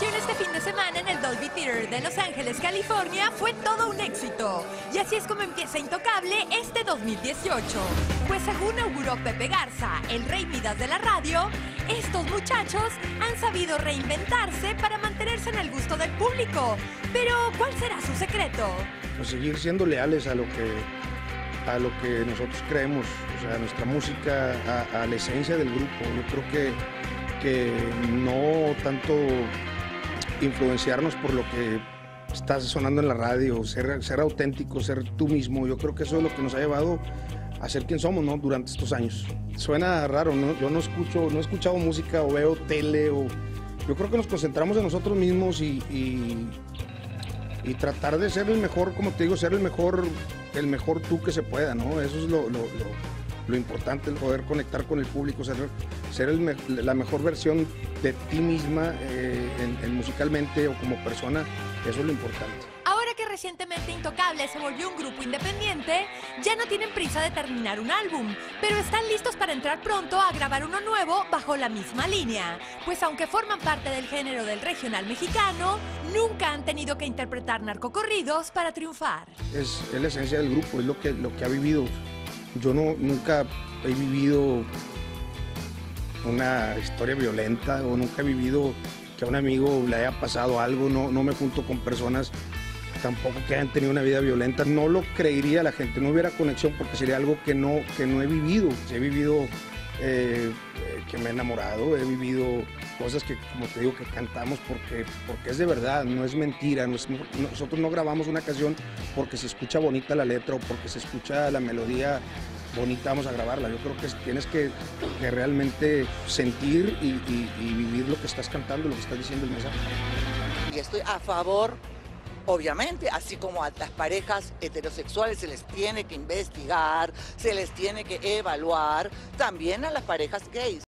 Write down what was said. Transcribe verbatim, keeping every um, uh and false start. actuación este fin de semana en el Dolby Theater de Los Ángeles, California, fue todo un éxito. Y así es como empieza Intocable este dos mil dieciocho. Pues según auguró Pepe Garza, el Rey Vidas de la radio, estos muchachos han sabido reinventarse para mantenerse en el gusto del público. Pero, ¿cuál será su secreto? Pues seguir siendo leales a lo que... a lo que nosotros creemos, o sea, a nuestra música, a, a la esencia del grupo. Yo creo que, que no tanto influenciarnos por lo que está sonando en la radio, ser, ser auténtico, ser tú mismo. Yo creo que eso es lo que nos ha llevado a ser quien somos, ¿no?, durante estos años. Suena raro, ¿no? Yo no escucho, no he escuchado música o veo tele. O... Yo creo que nos concentramos en nosotros mismos y... y... Y tratar de ser el mejor, como te digo, ser el mejor, el mejor tú que se pueda, ¿no? Eso es lo, lo, lo, lo importante, el poder conectar con el público, ser, ser el me, la mejor versión de ti misma eh, en, en musicalmente o como persona, eso es lo importante. Ahora que recientemente Intocable se volvió un grupo independiente, ya no tienen prisa de terminar un álbum, pero están listos para entrar pronto a grabar uno nuevo bajo la misma línea. Pues aunque forman parte del género del regional mexicano, nunca han tenido que interpretar narcocorridos para triunfar. Es, es la esencia del grupo, es lo que, lo que ha vivido. Yo no, nunca he vivido una historia violenta o nunca he vivido que a un amigo le haya pasado algo. No, no me junto con personas tampoco que hayan tenido una vida violenta. No lo creería la gente, no hubiera conexión porque sería algo que no, que no he vivido. He vivido eh, que me he enamorado, he vivido cosas que, como te digo, que cantamos porque, porque es de verdad, no es mentira. No es, nosotros no grabamos una canción porque se escucha bonita la letra o porque se escucha la melodía bonita, vamos a grabarla. Yo creo que tienes que, que realmente sentir y, y, y vivir lo que estás cantando, lo que estás diciendo, el mensaje. Y estoy a favor. Obviamente, así como a las parejas heterosexuales se les tiene que investigar, se les tiene que evaluar, también a las parejas gays.